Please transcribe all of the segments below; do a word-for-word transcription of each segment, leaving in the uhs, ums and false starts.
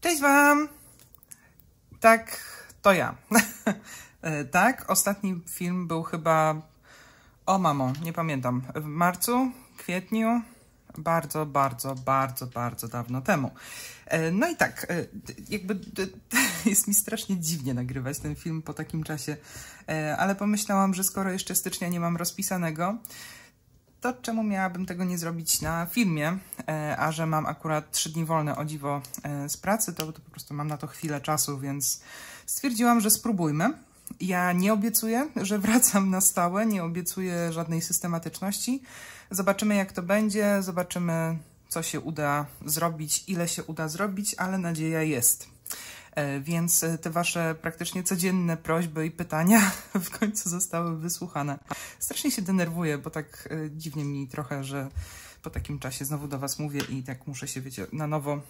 Cześć Wam! Tak, to ja. Tak, ostatni film był chyba... O mamo, nie pamiętam. W marcu, kwietniu? Bardzo, bardzo, bardzo, bardzo dawno temu. No i tak, jakby jest mi strasznie dziwnie nagrywać ten film po takim czasie, ale pomyślałam, że skoro jeszcze stycznia nie mam rozpisanego, to czemu miałabym tego nie zrobić na filmie, a że mam akurat trzy dni wolne o dziwo z pracy, to, to po prostu mam na to chwilę czasu, więc stwierdziłam, że spróbujmy. Ja nie obiecuję, że wracam na stałe, nie obiecuję żadnej systematyczności. Zobaczymy, jak to będzie, zobaczymy, co się uda zrobić, ile się uda zrobić, ale nadzieja jest. Więc te wasze praktycznie codzienne prośby i pytania w końcu zostały wysłuchane. Strasznie się denerwuję, bo tak dziwnie mi trochę, że po takim czasie znowu do was mówię i tak muszę się, wiecie, na nowo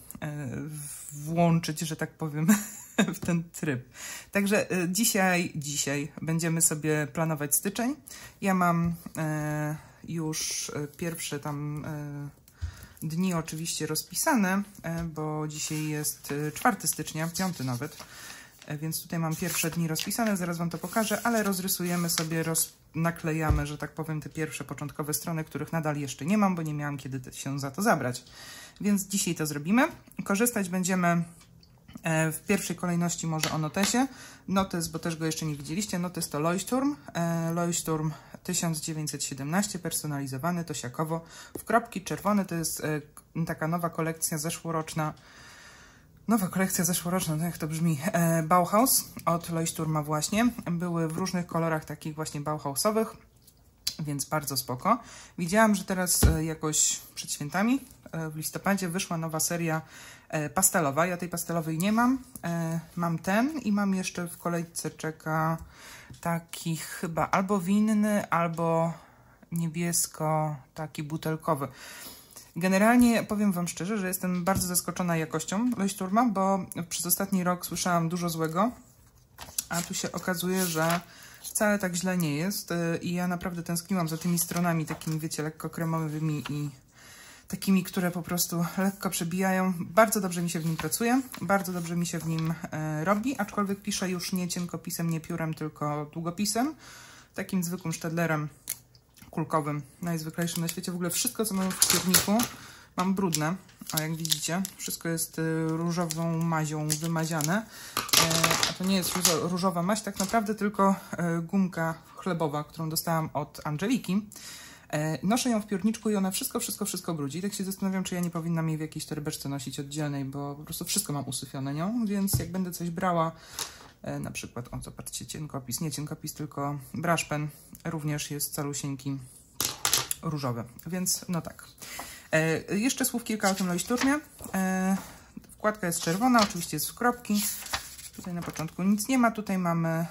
włączyć, że tak powiem, w ten tryb. Także dzisiaj, dzisiaj będziemy sobie planować styczeń. Ja mam już pierwsze tam... dni oczywiście rozpisane, bo dzisiaj jest czwartego stycznia, piąty nawet, więc tutaj mam pierwsze dni rozpisane, zaraz Wam to pokażę, ale rozrysujemy sobie, roz... naklejamy, że tak powiem, te pierwsze początkowe strony, których nadal jeszcze nie mam, bo nie miałam kiedy się za to zabrać. Więc dzisiaj to zrobimy. Korzystać będziemy w pierwszej kolejności może o notesie. Notes, bo też go jeszcze nie widzieliście, notes to Leuchtturm, Leuchtturm tysiąc dziewięćset siedemnaście, personalizowany, Tosiakowo, w kropki czerwone, to jest taka nowa kolekcja zeszłoroczna, nowa kolekcja zeszłoroczna, no jak to brzmi, Bauhaus od Leuchtturma właśnie, były w różnych kolorach takich właśnie Bauhausowych, więc bardzo spoko. Widziałam, że teraz jakoś przed świętami, w listopadzie wyszła nowa seria pastelowa. Ja tej pastelowej nie mam. Mam ten i mam jeszcze w kolejce czeka taki chyba albo winny, albo niebiesko, taki butelkowy. Generalnie powiem Wam szczerze, że jestem bardzo zaskoczona jakością Leuchtturma, bo przez ostatni rok słyszałam dużo złego, a tu się okazuje, że wcale tak źle nie jest i ja naprawdę tęskniłam za tymi stronami takimi, wiecie, lekko kremowymi i takimi, które po prostu lekko przebijają. Bardzo dobrze mi się w nim pracuje, bardzo dobrze mi się w nim e, robi, aczkolwiek piszę już nie cienkopisem, nie piórem, tylko długopisem, takim zwykłym sztedlerem kulkowym, najzwyklejszym na świecie. W ogóle wszystko, co mam w piórniku, mam brudne, a jak widzicie, wszystko jest y, różową mazią wymaziane, e, a to nie jest różowa maź, tak naprawdę tylko y, gumka chlebowa, którą dostałam od Angeliki. Noszę ją w piórniczku i ona wszystko, wszystko, wszystko brudzi. I tak się zastanawiam, czy ja nie powinnam jej w jakiejś torebeczce nosić oddzielnej, bo po prostu wszystko mam usyfione nią, więc jak będę coś brała, na przykład, o zobaczcie, cienkopis, nie cienkopis, tylko braszpen, również jest calusieńki różowy, więc no tak. Jeszcze słów kilka o tym Leuchtturmie. Wkładka jest czerwona, oczywiście jest w kropki. Tutaj na początku nic nie ma, tutaj mamy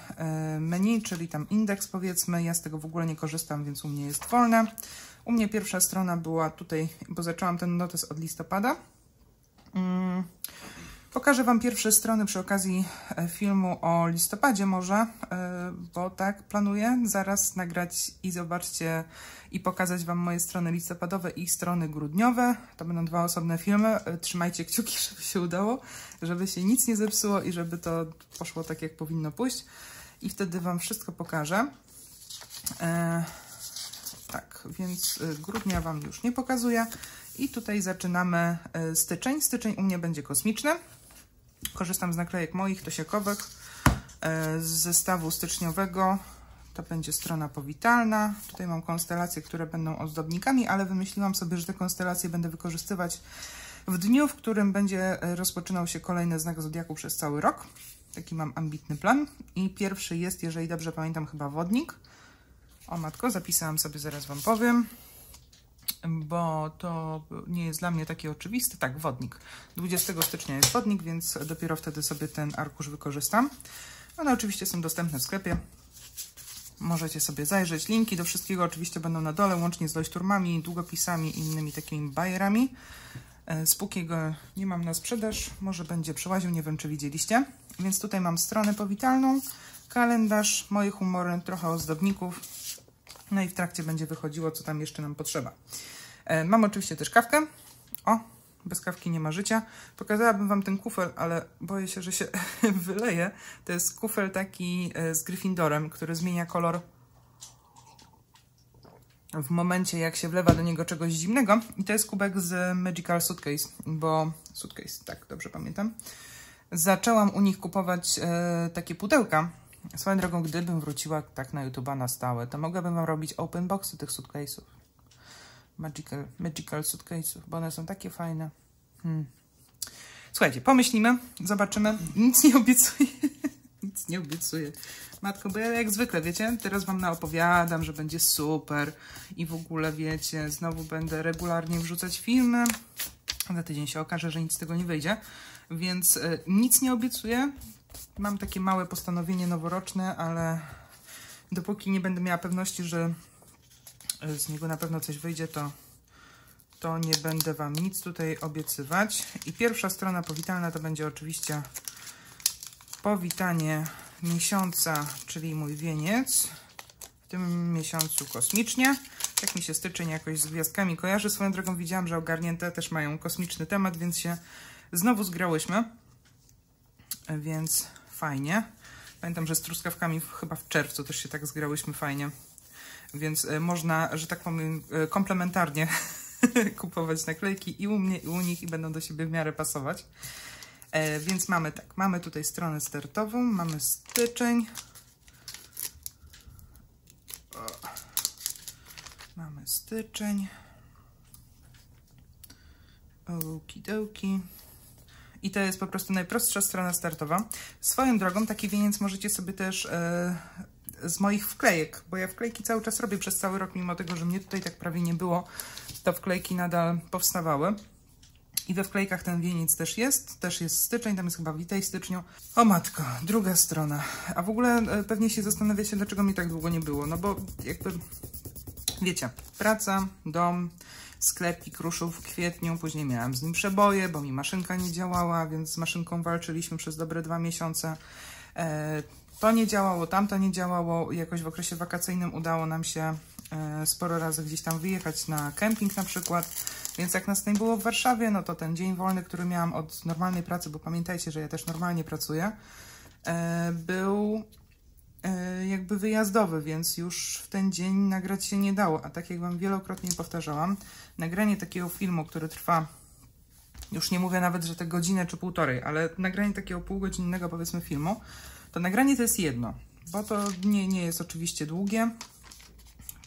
menu, czyli tam indeks powiedzmy, ja z tego w ogóle nie korzystam, więc u mnie jest wolne. U mnie pierwsza strona była tutaj, bo zaczęłam ten notes od listopada. Pokażę Wam pierwsze strony przy okazji filmu o listopadzie może, bo tak planuję zaraz nagrać i zobaczcie i pokazać Wam moje strony listopadowe i strony grudniowe. To będą dwa osobne filmy. Trzymajcie kciuki, żeby się udało, żeby się nic nie zepsuło i żeby to poszło tak, jak powinno pójść. I wtedy Wam wszystko pokażę. Eee, tak, więc grudnia Wam już nie pokazuję. I tutaj zaczynamy styczeń. Styczeń u mnie będzie kosmiczny. Korzystam z naklejek moich, tosiakowych, z zestawu styczniowego. To będzie strona powitalna. Tutaj mam konstelacje, które będą ozdobnikami, ale wymyśliłam sobie, że te konstelacje będę wykorzystywać w dniu, w którym będzie rozpoczynał się kolejny znak zodiaku przez cały rok. Taki mam ambitny plan. I pierwszy jest, jeżeli dobrze pamiętam, chyba wodnik. O matko, zapisałam sobie, zaraz Wam powiem, bo to nie jest dla mnie takie oczywiste. Tak, wodnik. dwudziestego stycznia jest wodnik, więc dopiero wtedy sobie ten arkusz wykorzystam. One oczywiście są dostępne w sklepie. Możecie sobie zajrzeć. Linki do wszystkiego oczywiście będą na dole, łącznie z leuchtturmami, długopisami i innymi takimi bajerami. Spóki go nie mam na sprzedaż. Może będzie przełaził, nie wiem, czy widzieliście. Więc tutaj mam stronę powitalną, kalendarz, moje humory, trochę ozdobników. No i w trakcie będzie wychodziło, co tam jeszcze nam potrzeba. E, mam oczywiście też kawkę. O, Bez kawki nie ma życia. Pokazałabym Wam ten kufel, ale boję się, że się wyleje. To jest kufel taki z Gryffindorem, który zmienia kolor w momencie, jak się wlewa do niego czegoś zimnego. I to jest kubek z Magical Suitcase, bo... Suitcase, tak, dobrze pamiętam. Zaczęłam u nich kupować e, takie pudełka. Swoją drogą, gdybym wróciła tak na YouTube'a na stałe, to mogłabym Wam robić open boxy tych suitcase'ów. Magical, magical suitcase'ów, bo one są takie fajne. Hmm. Słuchajcie, pomyślimy, zobaczymy. Nic nie obiecuję. Nic nie obiecuję. Matko, bo ja jak zwykle, wiecie, teraz Wam naopowiadam, że będzie super i w ogóle, wiecie, znowu będę regularnie wrzucać filmy. Za tydzień się okaże, że nic z tego nie wyjdzie, więc y, nic nie obiecuję. Mam takie małe postanowienie noworoczne, ale dopóki nie będę miała pewności, że z niego na pewno coś wyjdzie, to, to nie będę Wam nic tutaj obiecywać. I pierwsza strona powitalna to będzie oczywiście powitanie miesiąca, czyli mój wieniec. W tym miesiącu kosmicznie. Tak mi się styczeń jakoś z gwiazdkami kojarzy. Swoją drogą widziałam, że ogarnięte też mają kosmiczny temat, więc się znowu zgrałyśmy. Więc fajnie. Pamiętam, że z truskawkami chyba w czerwcu też się tak zgrałyśmy fajnie. Więc można, że tak powiem, komplementarnie kupować naklejki i u mnie, i u nich i będą do siebie w miarę pasować. Więc mamy tak, mamy tutaj stronę startową, mamy styczeń. O. Mamy styczeń. Okidoki. I to jest po prostu najprostsza strona startowa. Swoją drogą taki wieniec możecie sobie też yy, z moich wklejek, bo ja wklejki cały czas robię przez cały rok, mimo tego, że mnie tutaj tak prawie nie było, to wklejki nadal powstawały. I we wklejkach ten wieniec też jest, też jest styczeń, tam jest chyba witaj styczniu. O matko, druga strona. A w ogóle yy, pewnie się zastanawiacie, dlaczego mi tak długo nie było, no bo jakby, wiecie, praca, dom... Sklepik ruszył w kwietniu, później miałam z nim przeboje, bo mi maszynka nie działała, więc z maszynką walczyliśmy przez dobre dwa miesiące. E, to nie działało, tamto nie działało. Jakoś w okresie wakacyjnym udało nam się e, sporo razy gdzieś tam wyjechać na kemping na przykład, więc jak nas nie było w Warszawie, no to ten dzień wolny, który miałam od normalnej pracy, bo pamiętajcie, że ja też normalnie pracuję, e, był... jakby wyjazdowy, więc już w ten dzień nagrać się nie dało, a tak jak Wam wielokrotnie powtarzałam, nagranie takiego filmu, który trwa, już nie mówię nawet, że te godzinę czy półtorej, ale nagranie takiego półgodzinnego powiedzmy filmu, to nagranie to jest jedno, bo to nie, nie jest oczywiście długie,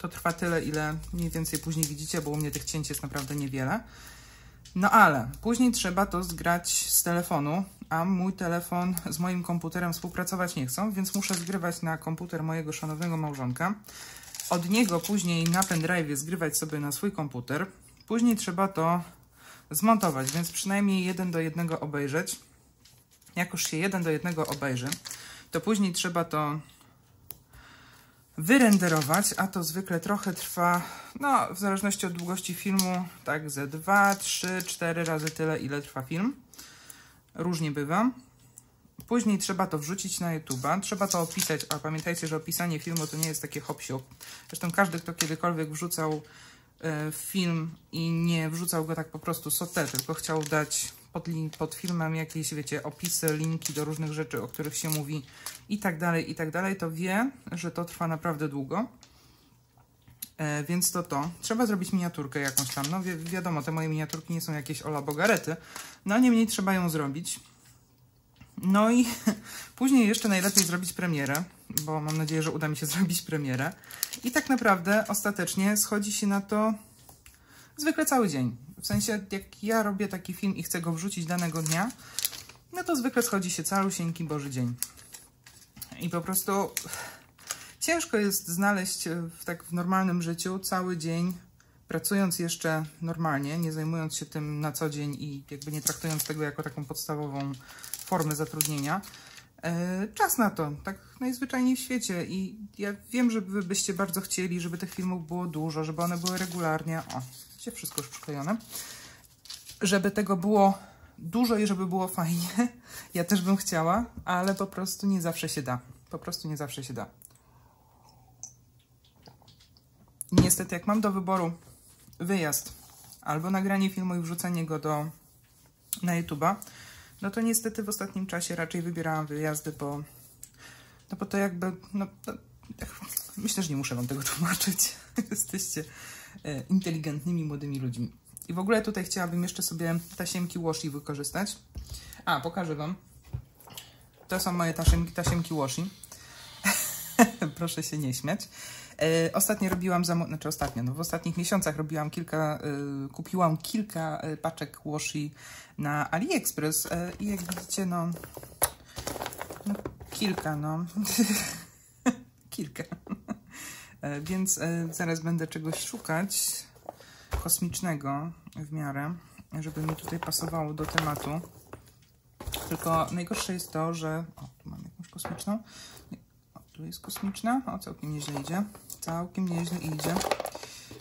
to trwa tyle, ile mniej więcej później widzicie, bo u mnie tych cięć jest naprawdę niewiele. No ale później trzeba to zgrać z telefonu, a mój telefon z moim komputerem współpracować nie chcą, więc muszę zgrywać na komputer mojego szanownego małżonka. Od niego później na pendrive zgrywać sobie na swój komputer. Później trzeba to zmontować, więc przynajmniej jeden do jednego obejrzeć. Jak już się jeden do jednego obejrzy, to później trzeba to wyrenderować, a to zwykle trochę trwa, no w zależności od długości filmu, tak ze dwa, trzy, cztery razy tyle, ile trwa film. Różnie bywa. Później trzeba to wrzucić na YouTube'a, trzeba to opisać, a pamiętajcie, że opisanie filmu to nie jest takie hop-siop. Zresztą każdy, kto kiedykolwiek wrzucał e, film i nie wrzucał go tak po prostu sotę, tylko chciał dać pod, pod filmem jakieś, wiecie, opisy, linki do różnych rzeczy, o których się mówi i tak dalej, i tak dalej, to wie, że to trwa naprawdę długo. E, więc to to. Trzeba zrobić miniaturkę jakąś tam. No wi wiadomo, te moje miniaturki nie są jakieś ola bogarety. No niemniej trzeba ją zrobić. No i później jeszcze najlepiej zrobić premierę, bo mam nadzieję, że uda mi się zrobić premierę. I tak naprawdę ostatecznie schodzi się na to zwykle cały dzień. W sensie, jak ja robię taki film i chcę go wrzucić danego dnia, no to zwykle schodzi się calusieńki Boży dzień. I po prostu... Ciężko jest znaleźć w tak w normalnym życiu cały dzień, pracując jeszcze normalnie, nie zajmując się tym na co dzień i jakby nie traktując tego jako taką podstawową formę zatrudnienia. E, czas na to, tak najzwyczajniej w świecie. I ja wiem, że wy byście bardzo chcieli, żeby tych filmów było dużo, żeby one były regularnie. O, gdzie wszystko już przyklejone. Żeby tego było dużo i żeby było fajnie. Ja też bym chciała, ale po prostu nie zawsze się da. Po prostu nie zawsze się da. Niestety, jak mam do wyboru wyjazd albo nagranie filmu i wrzucenie go do na YouTube'a, no to niestety w ostatnim czasie raczej wybierałam wyjazdy, bo, no bo to jakby, no, no, myślę, że nie muszę wam tego tłumaczyć. Jesteście inteligentnymi, młodymi ludźmi. I w ogóle tutaj chciałabym jeszcze sobie tasiemki washi wykorzystać. A, pokażę wam. To są moje tasiemki, tasiemki washi. Proszę się nie śmiać. E, ostatnio robiłam, znaczy ostatnio, no w ostatnich miesiącach robiłam kilka, y, kupiłam kilka paczek washi na Aliexpress e, i jak widzicie, no, no kilka, no, kilka. E, więc e, zaraz będę czegoś szukać kosmicznego w miarę, żeby mi tutaj pasowało do tematu. Tylko najgorsze jest to, że... O, tu mam jakąś kosmiczną. O, tu jest kosmiczna. O, całkiem nieźle idzie. Całkiem nieźle idzie.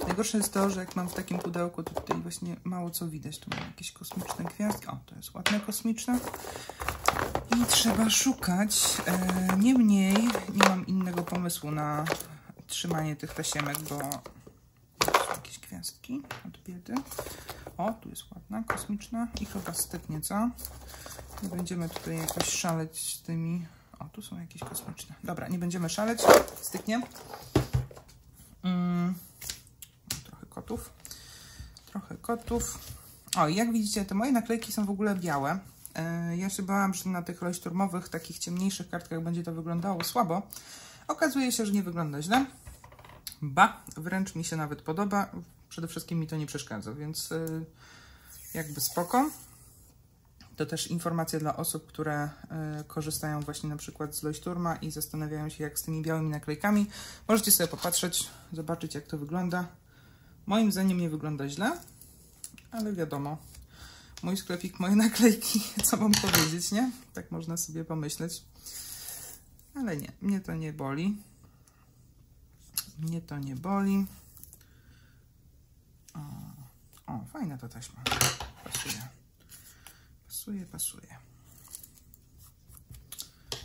Najgorsze jest to, że jak mam w takim pudełku, to tutaj właśnie mało co widać. Tu mam jakieś kosmiczne gwiazdki. O, to jest ładne kosmiczne. I trzeba szukać. Niemniej nie mam innego pomysłu na trzymanie tych tasiemek, bo... jakieś gwiazdki od biedy. O, tu jest ładna, kosmiczna i chyba styknie, co? Nie będziemy tutaj jakoś szaleć z tymi... O, tu są jakieś kosmiczne. Dobra, nie będziemy szaleć, styknie. Mm, trochę kotów. Trochę kotów. O, i jak widzicie, te moje naklejki są w ogóle białe. Yy, ja się bałam, że na tych leuchtturmowych, takich ciemniejszych kartkach będzie to wyglądało słabo. Okazuje się, że nie wygląda źle. Ba, wręcz mi się nawet podoba. Przede wszystkim mi to nie przeszkadza, więc yy, jakby spoko. To też informacja dla osób, które y, korzystają właśnie na przykład z Leuchtturma i zastanawiają się, jak z tymi białymi naklejkami. Możecie sobie popatrzeć, zobaczyć, jak to wygląda. Moim zdaniem nie wygląda źle, ale wiadomo, mój sklepik, moje naklejki, co mam powiedzieć, nie? Tak można sobie pomyśleć. Ale nie, mnie to nie boli. Mnie to nie boli. O, o fajna ta taśma. Pasuje. Pasuje, pasuje.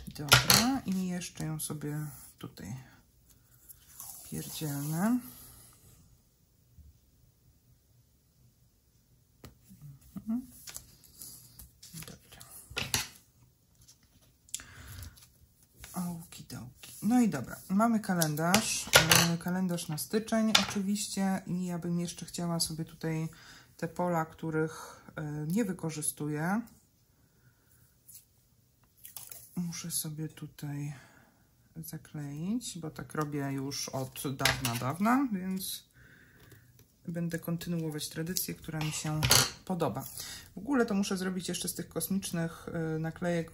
Dobra, i jeszcze ją sobie tutaj pierdzielnę. Mhm. Dobra. Ołki, dołki. No i dobra, mamy kalendarz. Kalendarz na styczeń oczywiście. I ja bym jeszcze chciała sobie tutaj te pola, których nie wykorzystuję. Muszę sobie tutaj zakleić, bo tak robię już od dawna, dawna, więc będę kontynuować tradycję, która mi się podoba. W ogóle to muszę zrobić jeszcze z tych kosmicznych naklejek,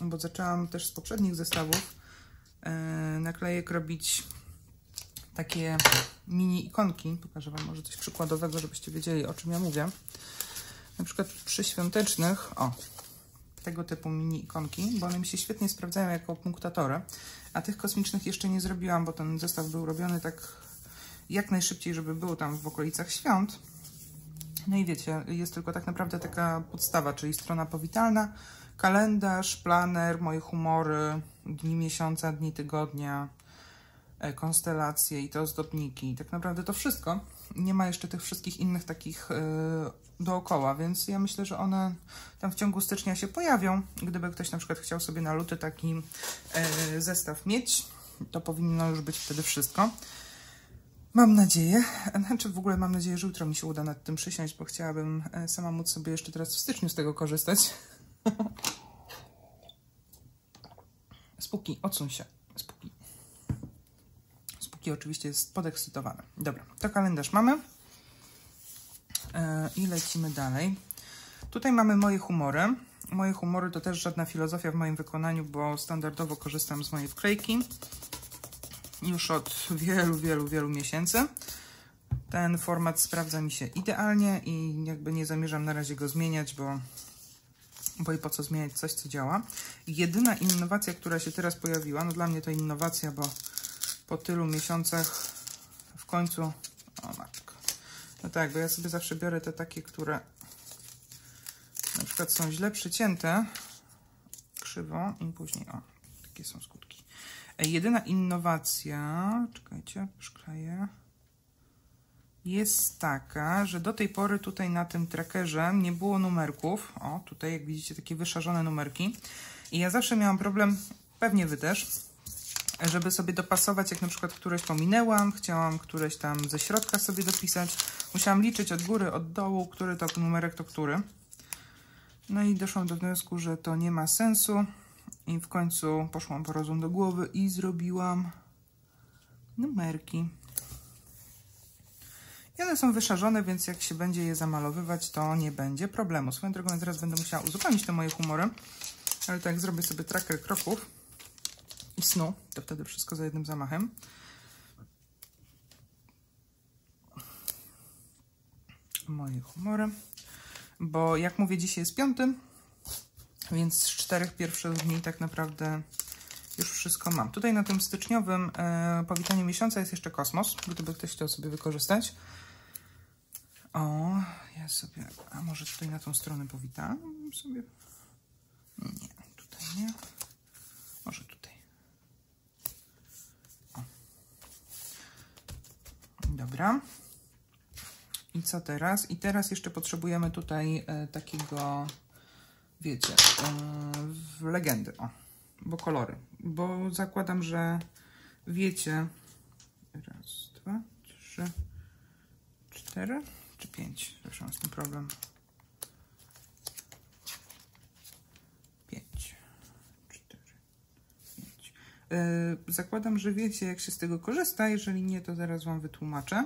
bo zaczęłam też z poprzednich zestawów naklejek robić takie mini ikonki. Pokażę wam może coś przykładowego, żebyście wiedzieli, o czym ja mówię. Na przykład przy świątecznych, o, tego typu mini ikonki, bo one mi się świetnie sprawdzają jako punktatory, a tych kosmicznych jeszcze nie zrobiłam, bo ten zestaw był robiony tak jak najszybciej, żeby był tam w okolicach świąt. No i wiecie, jest tylko tak naprawdę taka podstawa, czyli strona powitalna, kalendarz, planer, moje humory, dni miesiąca, dni tygodnia, konstelacje i te ozdobniki. Tak naprawdę to wszystko. Nie ma jeszcze tych wszystkich innych takich yy, dookoła, więc ja myślę, że one tam w ciągu stycznia się pojawią. Gdyby ktoś na przykład chciał sobie na luty taki yy, zestaw mieć, to powinno już być wtedy wszystko. Mam nadzieję, znaczy w ogóle mam nadzieję, że jutro mi się uda nad tym przysiąść, bo chciałabym sama móc sobie jeszcze teraz w styczniu z tego korzystać. Spuki, odsuń się. Spuki. I oczywiście jest podekscytowane. Dobra, to kalendarz mamy yy, i lecimy dalej. Tutaj mamy moje humory. Moje humory to też żadna filozofia w moim wykonaniu, bo standardowo korzystam z mojej wklejki już od wielu, wielu, wielu miesięcy. Ten format sprawdza mi się idealnie i jakby nie zamierzam na razie go zmieniać, bo, bo i po co zmieniać coś, co działa. Jedyna innowacja, która się teraz pojawiła, no dla mnie to innowacja, bo po tylu miesiącach w końcu... O matko. No tak, bo ja sobie zawsze biorę te takie, które na przykład są źle przycięte krzywo i później... O, takie są skutki. Jedyna innowacja... Czekajcie, przykleję. jest taka, że do tej pory tutaj na tym trackerze nie było numerków. O, tutaj jak widzicie takie wyszarzone numerki. I ja zawsze miałam problem, pewnie Wy też, żeby sobie dopasować, jak na przykład któreś pominęłam, chciałam któreś tam ze środka sobie dopisać. Musiałam liczyć od góry, od dołu, który to numerek to który. No i doszłam do wniosku, że to nie ma sensu. I w końcu poszłam po rozum do głowy i zrobiłam numerki. I one są wyszarzone, więc jak się będzie je zamalowywać, to nie będzie problemu. Swoją drogą, ja teraz będę musiała uzupełnić te moje humory. Ale tak, zrobię sobie tracker kroków i snu, to wtedy wszystko za jednym zamachem. Moje humory. Bo jak mówię, dzisiaj jest piąty, więc z czterech pierwszych dni tak naprawdę już wszystko mam. Tutaj na tym styczniowym e, powitaniu miesiąca jest jeszcze kosmos, gdyby ktoś chciał sobie wykorzystać. O, ja sobie... A może tutaj na tą stronę powitam sobie... Nie, tutaj nie. Może tutaj. O. Dobra. I co teraz? I teraz jeszcze potrzebujemy tutaj e, takiego, wiecie, e, legendy. O, bo kolory. Bo zakładam, że wiecie. Raz, dwa, trzy, cztery czy pięć. Zresztą jest ten problem. Zakładam, że wiecie, jak się z tego korzysta. Jeżeli nie, to zaraz Wam wytłumaczę.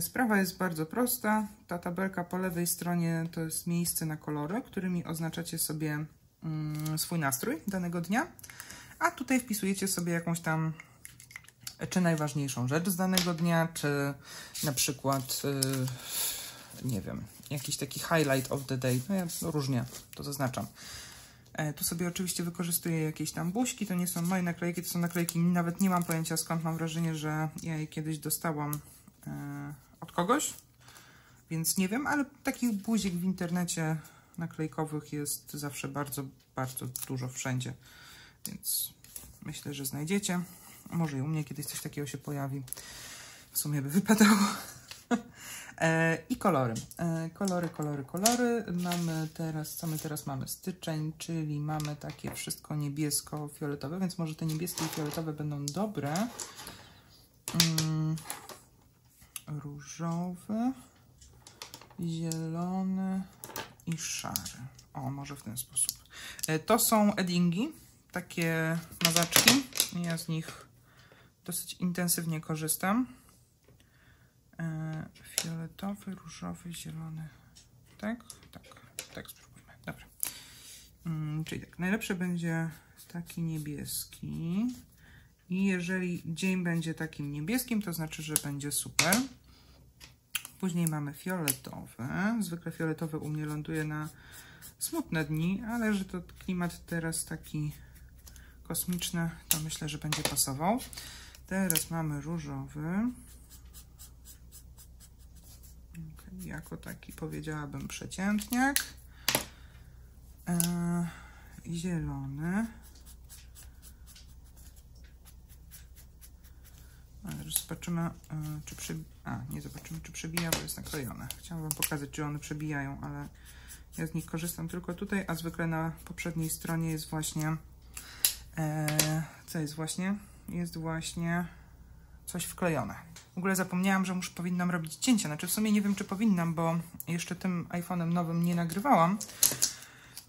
Sprawa jest bardzo prosta. Ta tabelka po lewej stronie to jest miejsce na kolory, którymi oznaczacie sobie swój nastrój danego dnia. A tutaj wpisujecie sobie jakąś tam, czy najważniejszą rzecz z danego dnia, czy na przykład, nie wiem, jakiś taki highlight of the day. No ja różnie to zaznaczam. Tu sobie oczywiście wykorzystuję jakieś tam buźki, to nie są moje naklejki, to są naklejki, nawet nie mam pojęcia skąd, mam wrażenie, że ja je kiedyś dostałam e, od kogoś, więc nie wiem, ale takich buziek w internecie naklejkowych jest zawsze bardzo, bardzo dużo wszędzie, więc myślę, że znajdziecie. Może i u mnie kiedyś coś takiego się pojawi, w sumie by wypadało. I kolory. Kolory, kolory, kolory. Mamy teraz, co my teraz mamy? Styczeń, czyli mamy takie wszystko niebiesko-fioletowe, więc może te niebieskie i fioletowe będą dobre. Różowy, zielony i szary. O, może w ten sposób. To są eddingi, takie mazaczki. Ja z nich dosyć intensywnie korzystam. Fioletowy, różowy, zielony. Tak? Tak. Tak, spróbujmy. Dobra. Hmm, czyli tak, najlepszy będzie taki niebieski. I jeżeli dzień będzie takim niebieskim, to znaczy, że będzie super. Później mamy fioletowy. Zwykle fioletowy u mnie ląduje na smutne dni, ale że to klimat teraz taki kosmiczny, to myślę, że będzie pasował. Teraz mamy różowy. Jako taki, powiedziałabym, przeciętniak. Eee, zielony. Ale zobaczymy, e, czy przebija. A, nie zobaczymy, czy przebija, bo jest naklejone. Chciałam Wam pokazać, czy one przebijają, ale ja z nich korzystam tylko tutaj, a zwykle na poprzedniej stronie jest właśnie... E, co jest właśnie? Jest właśnie coś wklejone. W ogóle zapomniałam, że muszę, powinnam robić cięcia. Znaczy w sumie nie wiem, czy powinnam, bo jeszcze tym iPhone'em nowym nie nagrywałam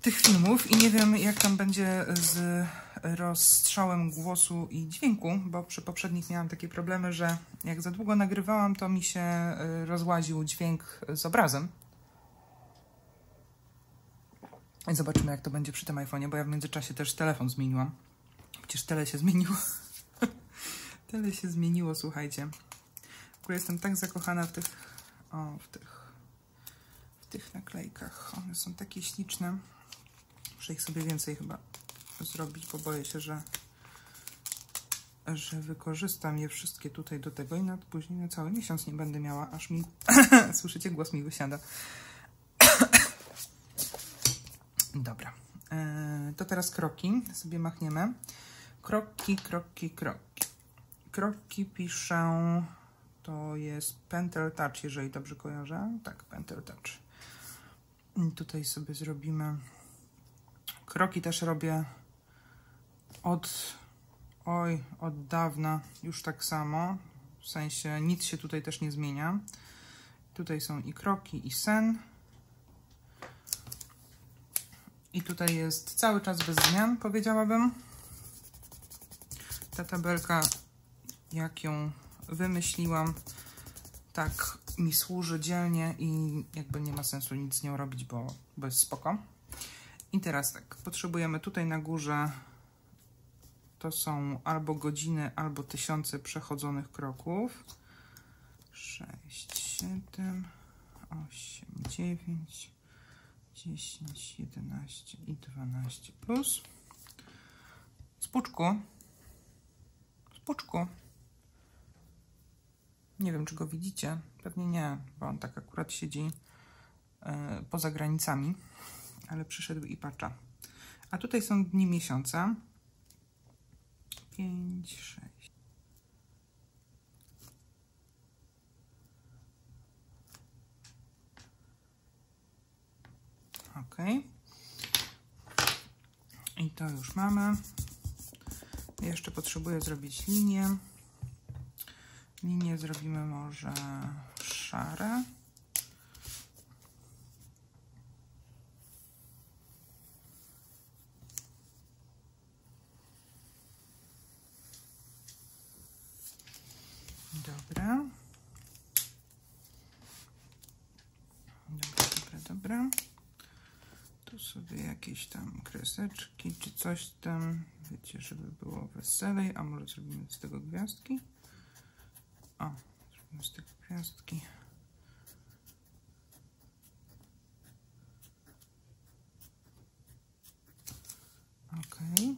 tych filmów i nie wiem, jak tam będzie z rozstrzałem głosu i dźwięku, bo przy poprzednich miałam takie problemy, że jak za długo nagrywałam, to mi się rozłaził dźwięk z obrazem. I zobaczymy, jak to będzie przy tym iPhone'ie, bo ja w międzyczasie też telefon zmieniłam. Przecież tyle się zmieniło. Tyle się zmieniło, słuchajcie. Jestem tak zakochana w tych, o, w tych, w tych naklejkach. One są takie śliczne. Muszę ich sobie więcej chyba zrobić, bo boję się, że, że wykorzystam je wszystkie tutaj do tego i na, później na cały miesiąc nie będę miała, aż mi... Słyszycie? Głos mi wysiada. Dobra. Eee, to teraz kroki. Sobie machniemy. Kroki, kroki, kroki. Kroki piszę... to jest Pentel Touch, jeżeli dobrze kojarzę. Tak, Pentel Touch. I tutaj sobie zrobimy. Kroki też robię od, oj, od dawna już tak samo. W sensie nic się tutaj też nie zmienia. Tutaj są i kroki, i sen. I tutaj jest cały czas bez zmian, powiedziałabym. Ta tabelka, jak ją wymyśliłam, tak mi służy dzielnie i jakby nie ma sensu nic z nią robić, bo, bo jest spoko. I teraz tak, potrzebujemy tutaj na górze, to są albo godziny, albo tysiące przechodzonych kroków. sześć, siedem, osiem, dziewięć, dziesięć, jedenaście i dwanaście plus. Z puczku. Z puczku. Nie wiem, czy go widzicie. Pewnie nie, bo on tak akurat siedzi yy, poza granicami. Ale przyszedł i patrza. A tutaj są dni miesiąca. pięć, sześć. Ok. I to już mamy. Jeszcze potrzebuję zrobić linię. Linię zrobimy może szare. Dobra. Dobra, dobra, dobra. Tu sobie jakieś tam kreseczki czy coś tam, wiecie, żeby było weselej, a może zrobimy z tego gwiazdki? O, zrobimy z tego gwiazdki. Okej.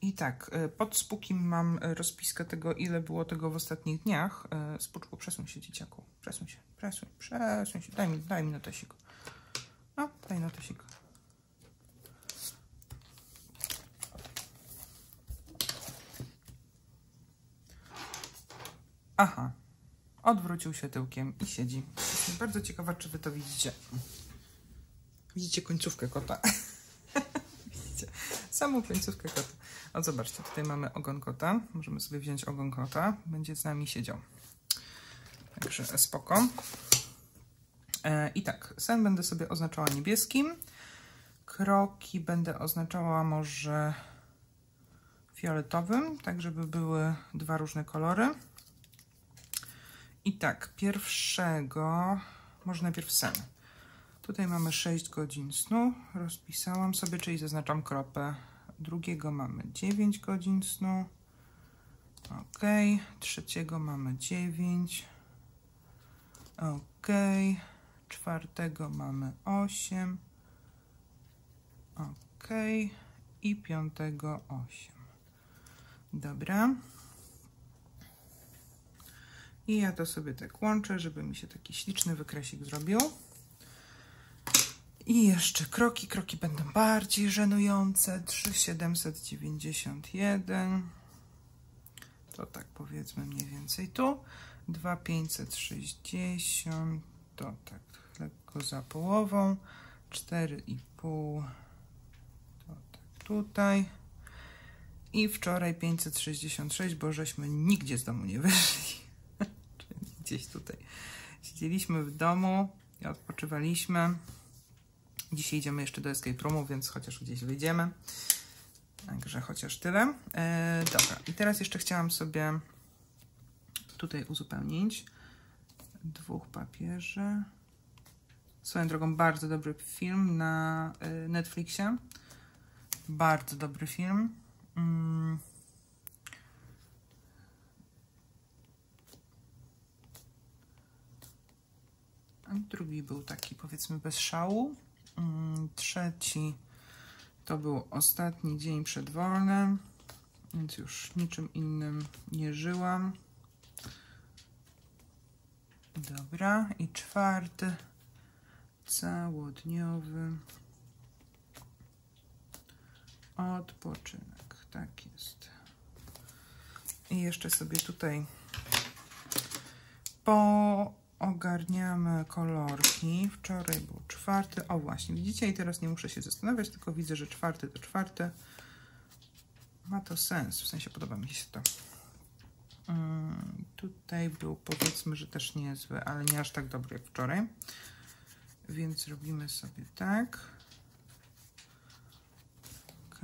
I tak, pod spukiem mam rozpiskę tego, ile było tego w ostatnich dniach. Spuczku, przesuń się, dzieciaku. Przesuń się, przesuń, przesuń się. Daj mi, daj mi notesik. No, daj notesik. Aha, odwrócił się tyłkiem i siedzi. Jestem bardzo ciekawa, czy wy to widzicie. Widzicie końcówkę kota. Widzicie samą końcówkę kota. O, zobaczcie, tutaj mamy ogon kota. Możemy sobie wziąć ogon kota. Będzie z nami siedział. Także spoko. E, I tak, sen będę sobie oznaczała niebieskim. Kroki będę oznaczała może fioletowym, tak żeby były dwa różne kolory. I tak, pierwszego, może najpierw sen. Tutaj mamy sześć godzin snu. Rozpisałam sobie, czyli zaznaczam kropę. Drugiego mamy dziewięć godzin snu. Ok. Trzeciego mamy dziewięć. Ok. Czwartego mamy osiem. Ok. I piątego osiem. Dobra. I ja to sobie tak łączę, żeby mi się taki śliczny wykresik zrobił. I jeszcze kroki. Kroki będą bardziej żenujące. trzy tysiące siedemset dziewięćdziesiąt jeden. To tak powiedzmy mniej więcej tu. dwa tysiące pięćset sześćdziesiąt. To tak lekko za połową. cztery i pół. To tak tutaj. I wczoraj pięćset sześćdziesiąt sześć, bo żeśmy nigdzie z domu nie wyszli. Czyli gdzieś tutaj. Siedzieliśmy w domu i odpoczywaliśmy. Dzisiaj idziemy jeszcze do escape roomu, więc chociaż gdzieś wyjdziemy. Także chociaż tyle. E, dobra, i teraz jeszcze chciałam sobie tutaj uzupełnić dwóch papierzy. Swoją drogą, bardzo dobry film na Netflixie. Bardzo dobry film. Mm. Drugi był taki, powiedzmy, bez szału. Trzeci to był ostatni dzień przed wolnym, więc już niczym innym nie żyłam. Dobra, i czwarty całodniowy odpoczynek, tak jest. I jeszcze sobie tutaj poogarniamy kolorki. Wczoraj był czwarty. O właśnie, widzicie? I teraz nie muszę się zastanawiać, tylko widzę, że czwarty to czwarty. Ma to sens, w sensie podoba mi się to. Hmm, tutaj był, powiedzmy, że też niezły, ale nie aż tak dobry jak wczoraj. Więc robimy sobie tak. Ok.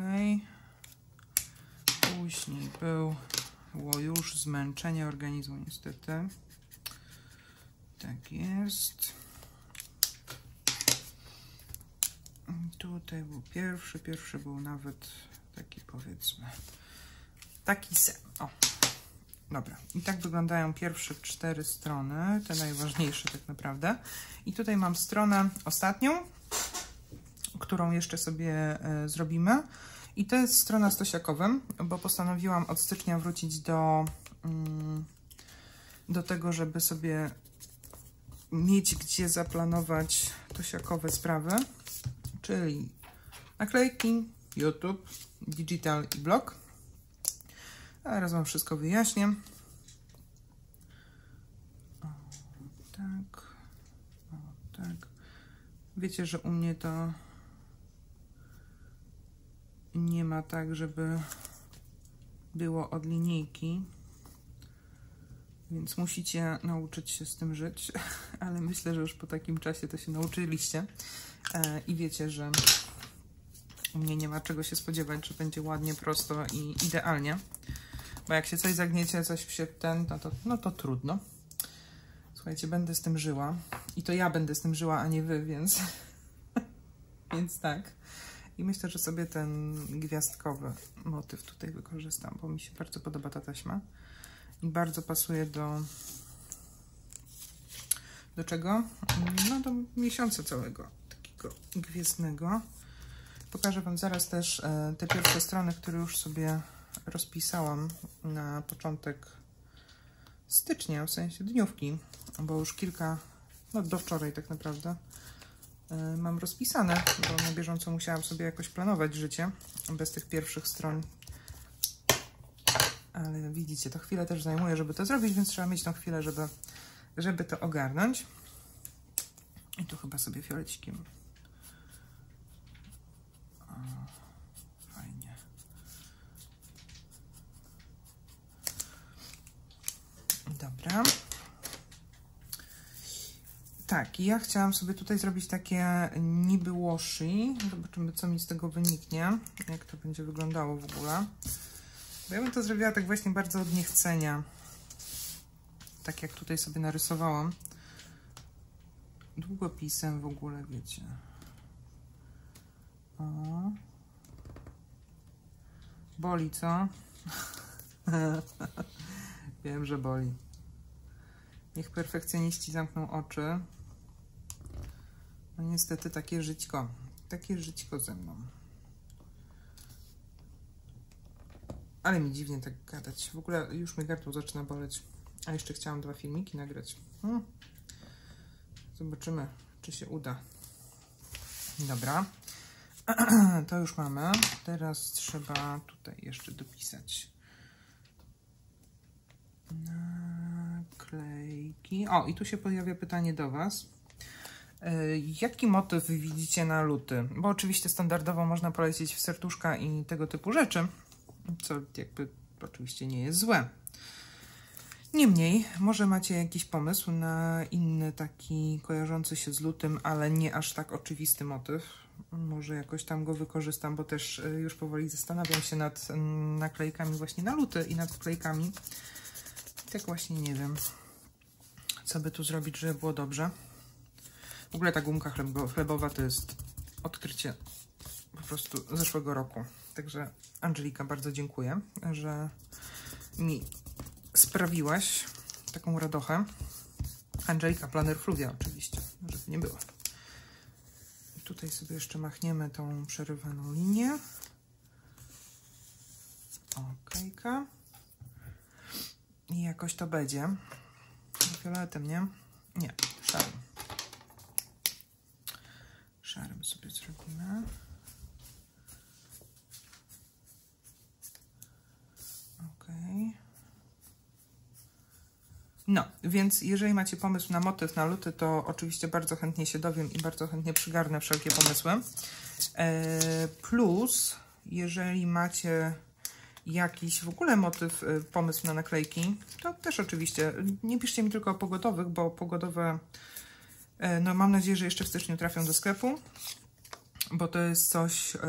Później było już zmęczenie organizmu, niestety. Tak jest. Tutaj był pierwszy. Pierwszy był nawet taki, powiedzmy, taki sen. O. Dobra, i tak wyglądają pierwsze cztery strony, te najważniejsze tak naprawdę. I tutaj mam stronę ostatnią, którą jeszcze sobie y, zrobimy. I to jest strona z Tosiakowym, bo postanowiłam od stycznia wrócić do, y, do tego, żeby sobie mieć gdzie zaplanować Tosiakowe sprawy, czyli naklejki, YouTube, digital i blog. Teraz Wam wszystko wyjaśnię. O, tak. O, tak. Wiecie, że u mnie to nie ma tak, żeby było od linijki. Więc musicie nauczyć się z tym żyć. Ale myślę, że już po takim czasie to się nauczyliście. E, I wiecie, że u mnie nie ma czego się spodziewać, że będzie ładnie, prosto i idealnie. Bo jak się coś zagniecie, coś się ten, no to, no to trudno. Słuchajcie, będę z tym żyła. I to ja będę z tym żyła, a nie wy, więc... więc tak. I myślę, że sobie ten gwiazdkowy motyw tutaj wykorzystam, bo mi się bardzo podoba ta taśma. I bardzo pasuje do... do czego? No do miesiąca całego takiego gwiezdnego. Pokażę Wam zaraz też te pierwsze strony, które już sobie rozpisałam na początek stycznia, w sensie dniówki, bo już kilka, no do wczoraj tak naprawdę, mam rozpisane, bo na bieżąco musiałam sobie jakoś planować życie bez tych pierwszych stron. Ale widzicie, to chwilę też zajmuje, żeby to zrobić, więc trzeba mieć tą chwilę, żeby, żeby to ogarnąć. I tu chyba sobie fiolecikiem. Dobra. Tak, ja chciałam sobie tutaj zrobić takie niby washi. Zobaczymy, co mi z tego wyniknie, jak to będzie wyglądało w ogóle. Bo ja bym to zrobiła tak właśnie bardzo od niechcenia. Tak jak tutaj sobie narysowałam. Długopisem w ogóle, wiecie. O. Boli, co? Wiem, że boli. Niech perfekcjoniści zamkną oczy. No niestety takie żyćko. Takie żyćko ze mną. Ale mi dziwnie tak gadać. W ogóle już mi gardło zaczyna boleć. A jeszcze chciałam dwa filmiki nagrać. Hmm. Zobaczymy, czy się uda. Dobra. To już mamy. Teraz trzeba tutaj jeszcze dopisać naklejki. O, i tu się pojawia pytanie do Was. Yy, jaki motyw widzicie na luty? Bo oczywiście standardowo można polecieć w serduszka i tego typu rzeczy, co jakby oczywiście nie jest złe. Niemniej, może macie jakiś pomysł na inny taki kojarzący się z lutym, ale nie aż tak oczywisty motyw. Może jakoś tam go wykorzystam, bo też już powoli zastanawiam się nad naklejkami właśnie na luty i nad wklejkami. Tak właśnie nie wiem, co by tu zrobić, żeby było dobrze. W ogóle ta gumka chlebowa to jest odkrycie po prostu zeszłego roku. Także Angelika, bardzo dziękuję, że mi sprawiłaś taką radochę. Angelika, planer Fluvia oczywiście, żeby nie było. I tutaj sobie jeszcze machniemy tą przerywaną linię. Okejka. I jakoś to będzie. Fioletem, nie? Nie, szarym. Szarym sobie zrobimy. Okej. Okay. No, więc jeżeli macie pomysł na motyw, na luty, to oczywiście bardzo chętnie się dowiem i bardzo chętnie przygarnę wszelkie pomysły. E, plus, jeżeli macie jakiś w ogóle motyw, pomysł na naklejki, to też oczywiście nie piszcie mi tylko o pogodowych, bo pogodowe, e, no mam nadzieję, że jeszcze w styczniu trafią do sklepu, bo to jest coś, e,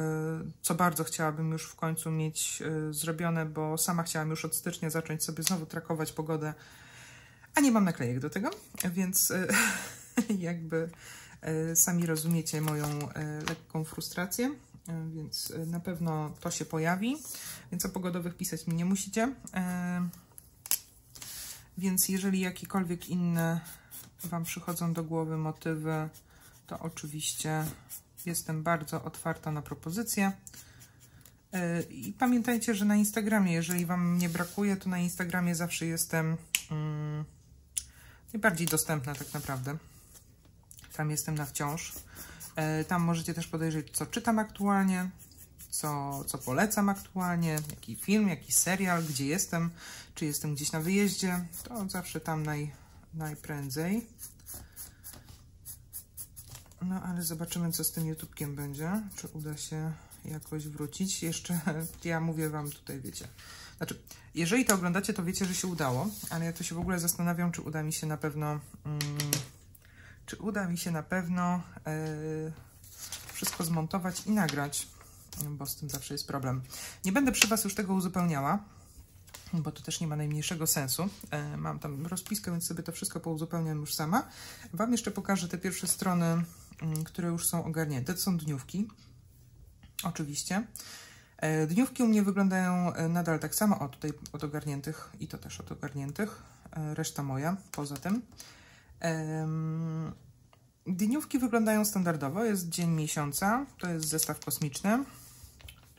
co bardzo chciałabym już w końcu mieć e, zrobione, bo sama chciałam już od stycznia zacząć sobie znowu trakować pogodę, a nie mam naklejek do tego, więc e, jakby e, sami rozumiecie moją e, lekką frustrację, e, więc e, na pewno to się pojawi, więc o pogodowych pisać mi nie musicie. E, więc jeżeli jakiekolwiek inne Wam przychodzą do głowy motywy, to oczywiście jestem bardzo otwarta na propozycje. E, I pamiętajcie, że na Instagramie, jeżeli Wam nie brakuje, to na Instagramie zawsze jestem mm, najbardziej dostępna tak naprawdę. Tam jestem na wciąż. E, tam możecie też podejrzeć, co czytam aktualnie, co, co polecam aktualnie, jaki film, jaki serial, gdzie jestem, czy jestem gdzieś na wyjeździe. To zawsze tam naj, najprędzej. No ale zobaczymy, co z tym YouTubekiem będzie, czy uda się jakoś wrócić. Jeszcze ja mówię Wam tutaj, wiecie. Znaczy, jeżeli to oglądacie, to wiecie, że się udało, ale ja to się w ogóle zastanawiam, czy uda mi się na pewno, um, czy uda mi się na pewno yy, wszystko zmontować i nagrać, bo z tym zawsze jest problem. Nie będę przy Was już tego uzupełniała, bo to też nie ma najmniejszego sensu. Yy, mam tam rozpiskę, więc sobie to wszystko pouzupełniam już sama. Wam jeszcze pokażę te pierwsze strony, yy, które już są ogarnięte. To są dniówki, oczywiście. Dniówki u mnie wyglądają nadal tak samo, o tutaj od ogarniętych i to też od ogarniętych, reszta moja poza tym. Dniówki wyglądają standardowo, jest dzień miesiąca, to jest zestaw kosmiczny,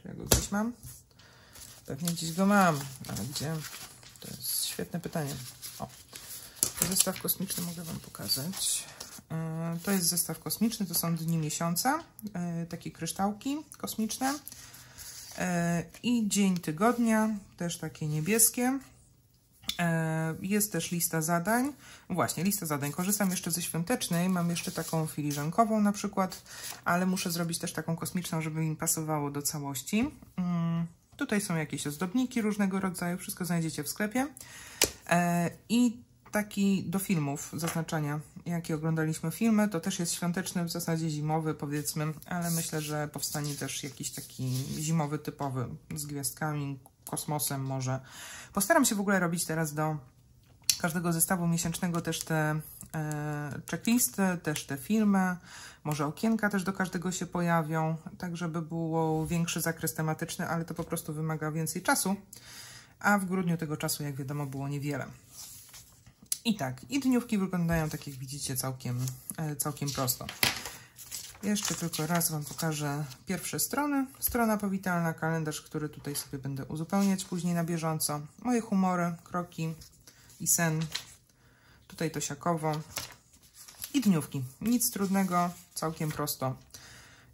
czy ja go gdzieś mam? Pewnie gdzieś go mam, ale gdzie? To jest świetne pytanie. O, zestaw kosmiczny mogę Wam pokazać. To jest zestaw kosmiczny, to są dni miesiąca, takie kryształki kosmiczne. I dzień tygodnia, też takie niebieskie. Jest też lista zadań. Właśnie, lista zadań. Korzystam jeszcze ze świątecznej. Mam jeszcze taką filiżankową na przykład, ale muszę zrobić też taką kosmiczną, żeby mi pasowało do całości. Tutaj są jakieś ozdobniki różnego rodzaju. Wszystko znajdziecie w sklepie. I taki do filmów, zaznaczenia, jakie oglądaliśmy filmy, to też jest świąteczny, w zasadzie zimowy powiedzmy, ale myślę, że powstanie też jakiś taki zimowy typowy z gwiazdkami, kosmosem może. Postaram się w ogóle robić teraz do każdego zestawu miesięcznego też te e, checklisty, też te filmy, może okienka też do każdego się pojawią, tak żeby było większy zakres tematyczny, ale to po prostu wymaga więcej czasu, a w grudniu tego czasu, jak wiadomo, było niewiele. I tak, i dniówki wyglądają, tak jak widzicie, całkiem, całkiem prosto. Jeszcze tylko raz Wam pokażę pierwsze strony. Strona powitalna, kalendarz, który tutaj sobie będę uzupełniać później na bieżąco. Moje humory, kroki i sen. Tutaj Tosiakowo. I dniówki. Nic trudnego, całkiem prosto.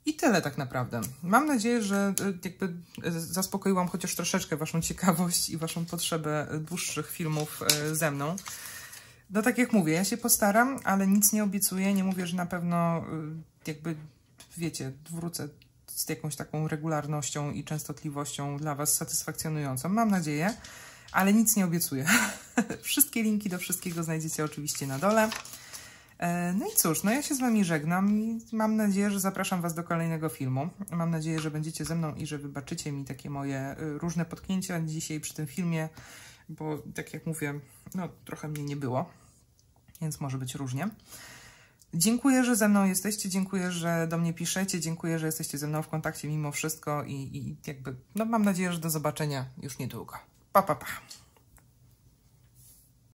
I tyle tak naprawdę. Mam nadzieję, że jakby zaspokoiłam chociaż troszeczkę Waszą ciekawość i Waszą potrzebę dłuższych filmów ze mną. No tak jak mówię, ja się postaram, ale nic nie obiecuję, nie mówię, że na pewno jakby, wiecie, wrócę z jakąś taką regularnością i częstotliwością dla Was satysfakcjonującą, mam nadzieję, ale nic nie obiecuję. Wszystkie linki do wszystkiego znajdziecie oczywiście na dole. No i cóż, no ja się z Wami żegnam i mam nadzieję, że zapraszam Was do kolejnego filmu. Mam nadzieję, że będziecie ze mną i że wybaczycie mi takie moje różne potknięcia dzisiaj przy tym filmie, bo tak jak mówię, no trochę mnie nie było, więc może być różnie. Dziękuję, że ze mną jesteście, dziękuję, że do mnie piszecie, dziękuję, że jesteście ze mną w kontakcie mimo wszystko i, i jakby, no mam nadzieję, że do zobaczenia już niedługo. Pa, pa, pa!